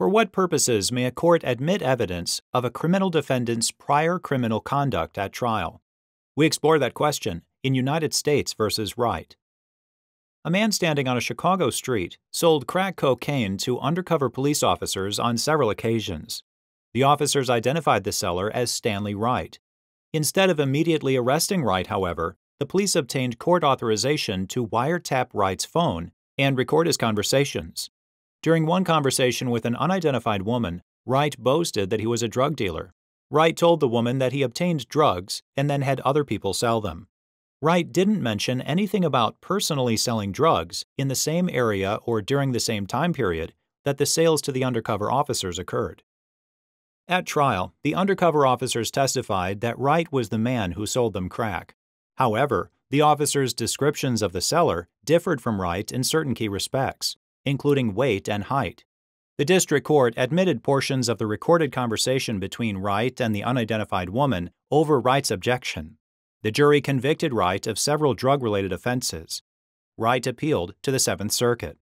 For what purposes may a court admit evidence of a criminal defendant's prior criminal conduct at trial? We explore that question in United States v. Wright. A man standing on a Chicago street sold crack cocaine to undercover police officers on several occasions. The officers identified the seller as Stanley Wright. Instead of immediately arresting Wright, however, the police obtained court authorization to wiretap Wright's phone and record his conversations. During one conversation with an unidentified woman, Wright boasted that he was a drug dealer. Wright told the woman that he obtained drugs and then had other people sell them. Wright didn't mention anything about personally selling drugs in the same area or during the same time period that the sales to the undercover officers occurred. At trial, the undercover officers testified that Wright was the man who sold them crack. However, the officers' descriptions of the seller differed from Wright in certain key respects, including weight and height. The district court admitted portions of the recorded conversation between Wright and the unidentified woman over Wright's objection. The jury convicted Wright of several drug-related offenses. Wright appealed to the Seventh Circuit.